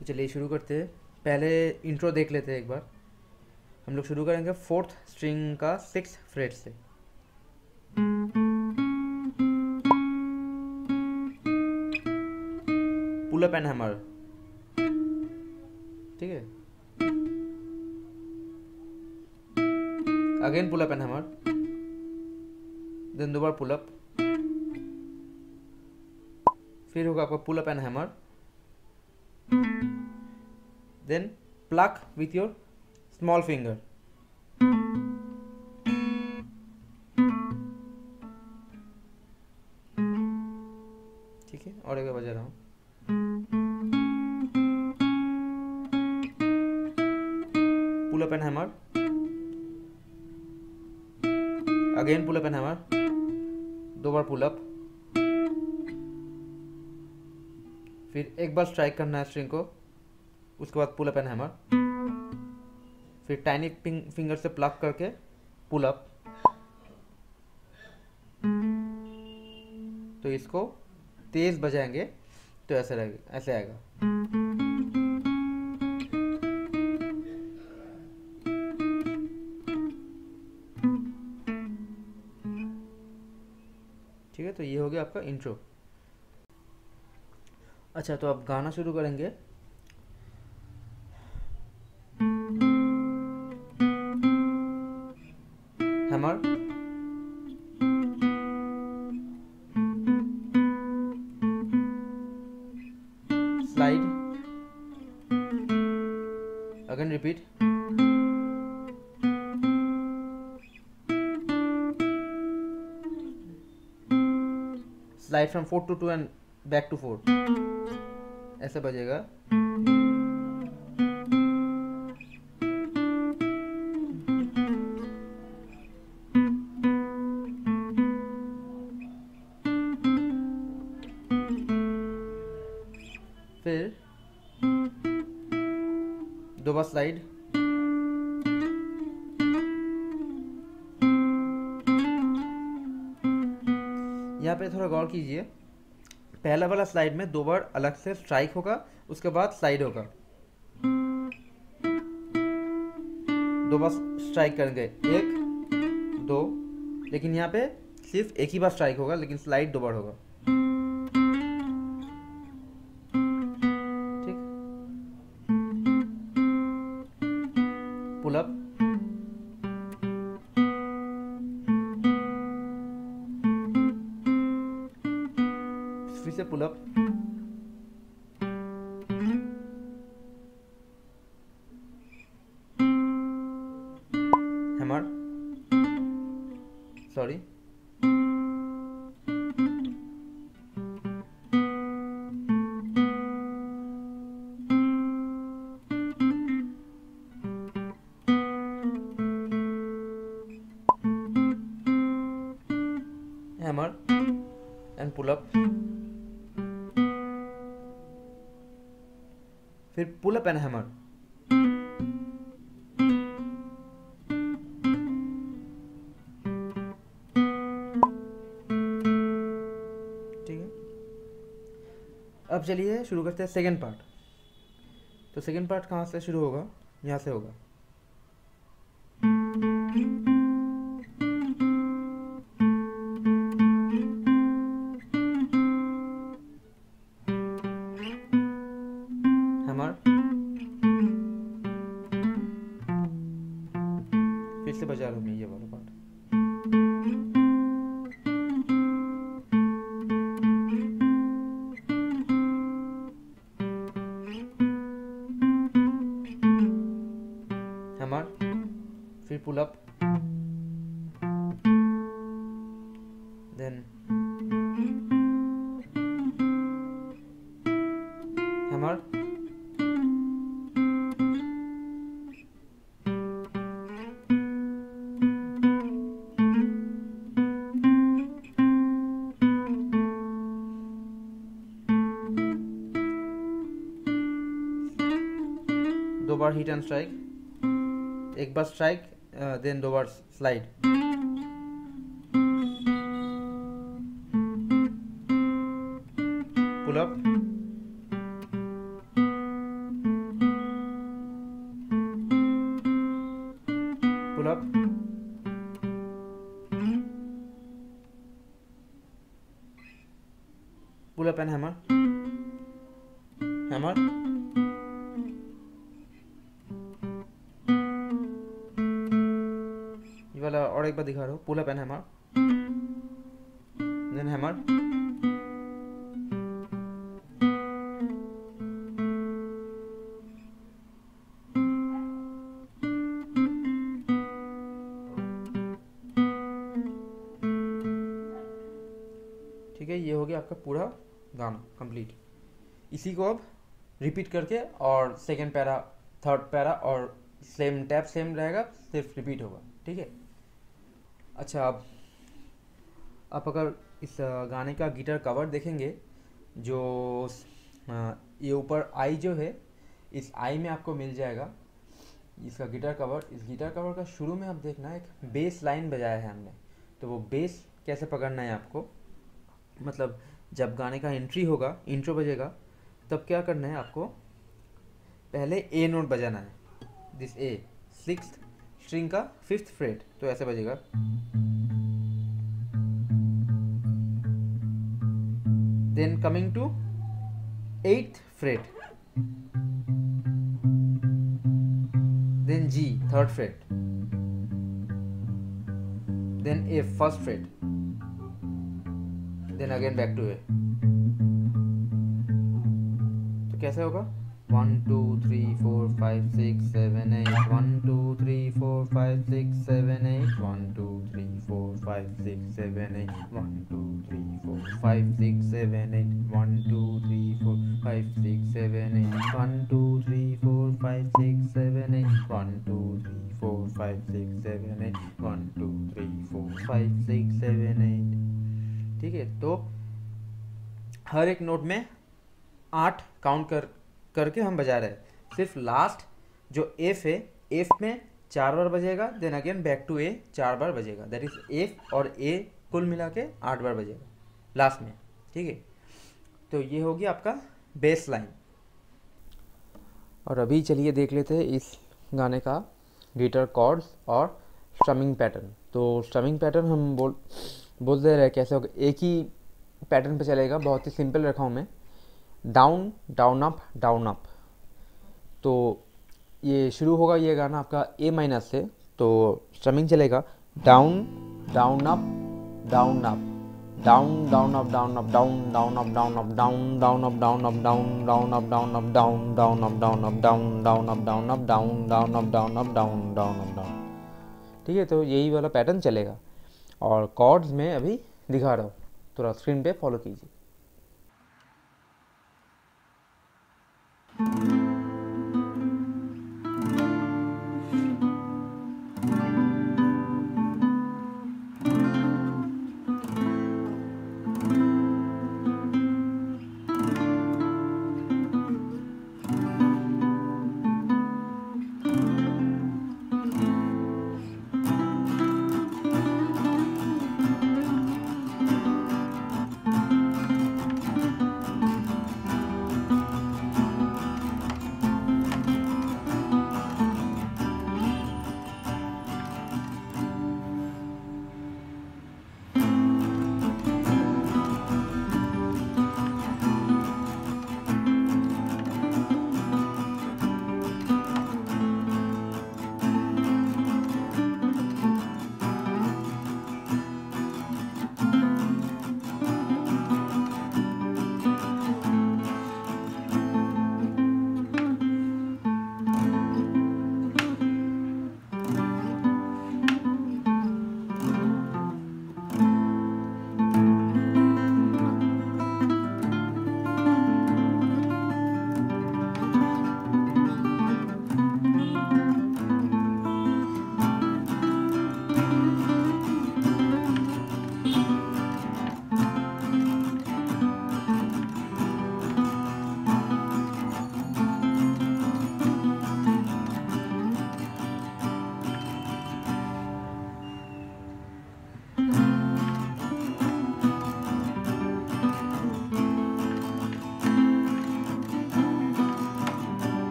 तो चलिए शुरू करते हैं। पहले इंट्रो देख लेते हैं एक बार। हम लोग शुरू करेंगे फोर्थ स्ट्रिंग का 6th फ्रेट से। पुल अप एंड हैमर, ठीक है। Again pull up and hammer, then दोबारा पुल अप, फिर होगा आपका pull up and hammer, then pluck with your small finger, ठीक है। और एक बार बजा रहा हूं। Pull up and hammer, again pull up and hammer, दो बार पुल अप, फिर एक बार स्ट्राइक करना है स्ट्रिंग को, उसके बाद पुल अप एंड हैमर, फिर टाइनी फिंगर से प्लक करके पुल अप। तो इसको तेज बजाएंगे तो ऐसे रहेगा, ऐसे आएगा। ठीक है, तो ये हो गया आपका इंट्रो। अच्छा, तो आप गाना शुरू करेंगे। Hammer, slide, again repeat, slide from 4 to 2 and back to 4, ऐसे बजेगा। फिर दो बार स्लाइड, यहाँ पे थोड़ा गौर कीजिए, पहला वाला स्लाइड में दो बार अलग से स्ट्राइक होगा, उसके बाद स्लाइड होगा। दो बार स्ट्राइक करेंगे, एक दो, लेकिन यहाँ पे सिर्फ एक ही बार स्ट्राइक होगा, लेकिन स्लाइड दो बार होगा, ठीक। पुल अप, फिर से pull up, hammer, sorry, hammer and pull up, फिर पुल अप एंड हैमर, ठीक है। अब चलिए शुरू करते हैं सेकेंड पार्ट। तो सेकेंड पार्ट कहाँ से शुरू होगा? यहाँ से होगा। फिर से बजा रहा हूं मैं ये वाला पार्ट। हैमर, फिर पुल अप, देन हैमर, दो बार हिट एंड स्ट्राइक, एक बार स्ट्राइक, देन दो बार slide. Pull up, open hammer, hammer, ये वाला और एक बार दिखा रहा हूँ, pull up and hammer, then hammer, ठीक है। ये हो गया आपका पूरा गाना कंप्लीट। इसी को अब रिपीट करके और सेकेंड पैरा, थर्ड पैरा और सेम टैप सेम रहेगा, सिर्फ रिपीट होगा, ठीक है। अच्छा, अब आप अगर इस गाने का गिटार कवर देखेंगे, जो ये ऊपर आई जो है, इस आई में आपको मिल जाएगा इसका गिटार कवर। इस गिटार कवर का शुरू में आप देखना एक बेस लाइन बजाया है हमने, तो वो बेस कैसे पकड़ना है आपको, मतलब जब गाने का एंट्री होगा, इंट्रो बजेगा, तब क्या करना है आपको, पहले ए नोट बजाना है, दिस ए सिक्स्थ स्ट्रिंग का फिफ्थ फ्रेट, तो ऐसे बजेगा। Then coming to eighth fret, then G third fret, then A first fret, then again back to A. तो कैसे होगा, 1 2 3 4 5 6 7 8, 1 2 3 4 5 6 7 8, 1 2 3 4 5 6 7 8, 1 2 3 4 5 6 7 8, 1 2 3 4 5 6 7 8, 1 2 3 4 5 6 7 8, 1 2 3 4 5 6 7 8, 1 2 3 4 5 6 7 8, ठीक है। तो हर एक नोट में 8 काउंट करके हम बजा रहे हैं। सिर्फ लास्ट जो एफ है, एफ में 4 बार बजेगा, then again back to A 4 बार बजेगा, दैट इज एफ और ए कुल मिला के 8 बार बजेगा लास्ट में, ठीक है। तो ये होगी आपका बेस लाइन। और अभी चलिए देख लेते हैं इस गाने का गिटार कॉर्ड्स और स्ट्रमिंग पैटर्न। तो स्ट्रमिंग पैटर्न हम बोल दे रहे हैं कैसे होगा, एक ही पैटर्न पे चलेगा, बहुत ही सिंपल रखा हूँ मैं, down down up down up. तो ये शुरू होगा ये गाना आपका ए माइनस से, तो स्ट्रमिंग चलेगा down down up down up, down down up down up, down down up down up, down down up down up, down down up down up, down down up down up, down down up down up, down down up down up, down down up down, ठीक है। तो यही वाला pattern चलेगा और chords में अभी दिखा रहा हूँ, थोड़ा स्क्रीन पे फॉलो कीजिए।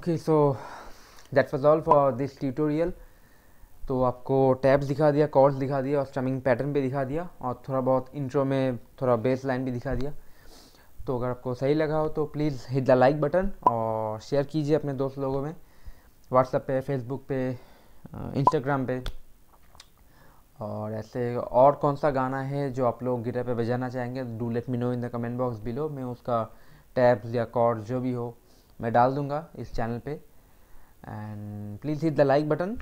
Okay, so that was all for this tutorial. तो आपको टैब्स दिखा दिया, कॉर्ड्स दिखा दिया और स्ट्रमिंग पैटर्न भी दिखा दिया और थोड़ा बहुत इंट्रो में थोड़ा बेस लाइन भी दिखा दिया। तो अगर आपको सही लगा हो तो please hit the like button और शेयर कीजिए अपने दोस्त लोगों में, व्हाट्सएप पे, फेसबुक पे, इंस्टाग्राम पे। और ऐसे और कौन सा गाना है जो आप लोग गिटार पे बजाना चाहेंगे, do let me know in the comment box below. मैं उसका टैब्स या कॉर्ड जो भी हो मैं डाल दूँगा इस चैनल पे। And please hit the like button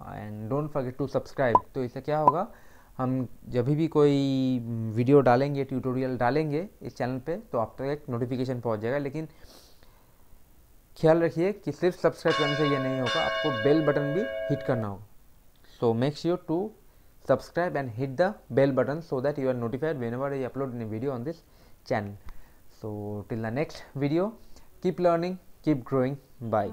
and don't forget to subscribe. तो इससे क्या होगा, हम जब भी कोई वीडियो डालेंगे, ट्यूटोरियल डालेंगे इस चैनल पे, तो आप तक एक नोटिफिकेशन पहुंच जाएगा। लेकिन ख्याल रखिए कि सिर्फ सब्सक्राइब करने से यह नहीं होगा, आपको बेल बटन भी हिट करना होगा। So make sure to subscribe and hit the bell button so that you are notified whenever I upload any video on this channel. So till the next video, keep learning, keep growing. Bye.